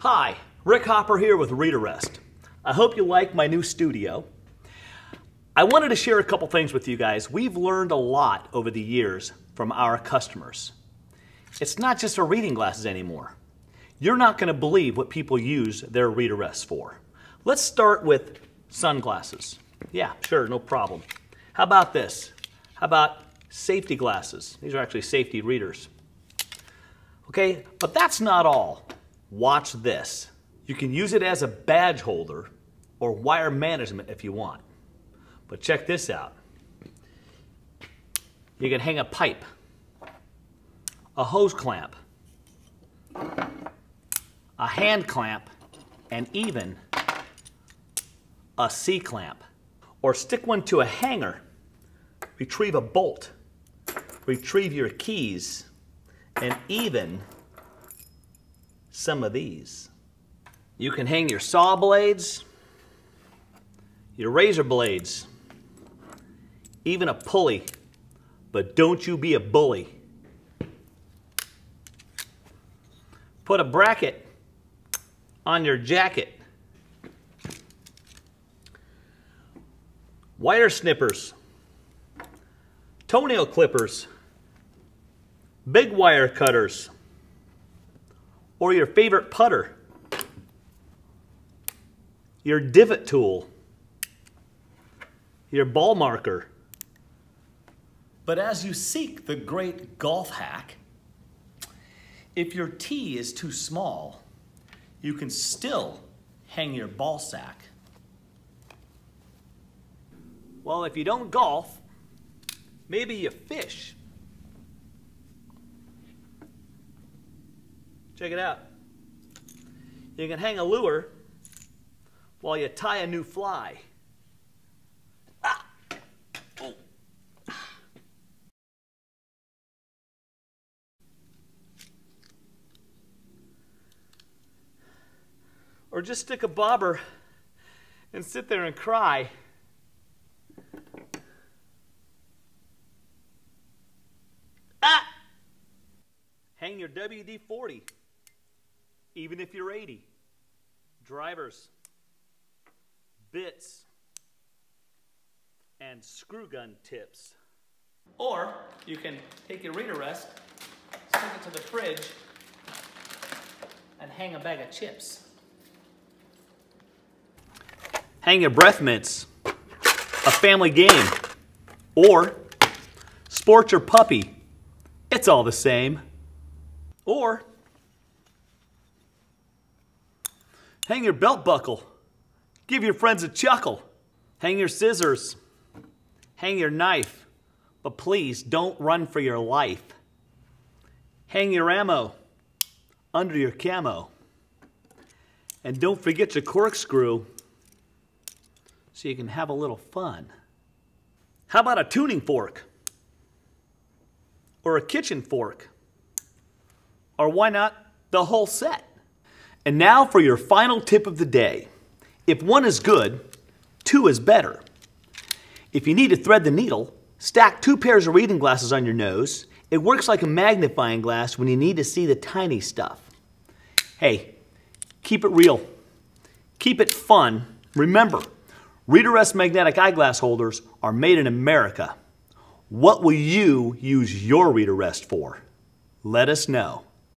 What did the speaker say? Hi, Rick Hopper here with Readerest. I hope you like my new studio. I wanted to share a couple things with you guys. We've learned a lot over the years from our customers. It's not just our reading glasses anymore. You're not going to believe what people use their Readerests for. Let's start with sunglasses. Yeah, sure, no problem. How about this? How about safety glasses? These are actually safety readers. Okay, but that's not all. Watch this. You can use it as a badge holder or wire management if you want. But check this out. You can hang a pipe, a hose clamp, a hand clamp, and even a C-clamp. Or stick one to a hanger, retrieve a bolt, retrieve your keys, and even some of these. You can hang your saw blades, your razor blades, even a pulley, but don't you be a bully. Put a bracket on your jacket. Wire snippers, toenail clippers, big wire cutters, or your favorite putter, your divot tool, your ball marker. But as you seek the great golf hack, if your tee is too small, you can still hang your ball sack. Well, if you don't golf, maybe you fish. Check it out. You can hang a lure while you tie a new fly. Ah. Oh. Or just stick a bobber and sit there and cry. Hang your WD-40, even if you're 80. Drivers, bits, and screw gun tips. Or you can take your Readerest, stick it to the fridge, and hang a bag of chips. Hang your breath mints, a family game, or sport your puppy. It's all the same. Or hang your belt buckle, give your friends a chuckle, hang your scissors, hang your knife, but please don't run for your life. Hang your ammo under your camo, and don't forget your corkscrew so you can have a little fun. How about a tuning fork, or a kitchen fork? Or why not the whole set? And now for your final tip of the day. If one is good, two is better. If you need to thread the needle, stack two pairs of reading glasses on your nose. It works like a magnifying glass when you need to see the tiny stuff. Hey, keep it real. Keep it fun. Remember, Readerest magnetic eyeglass holders are made in America. What will you use your Readerest for? Let us know.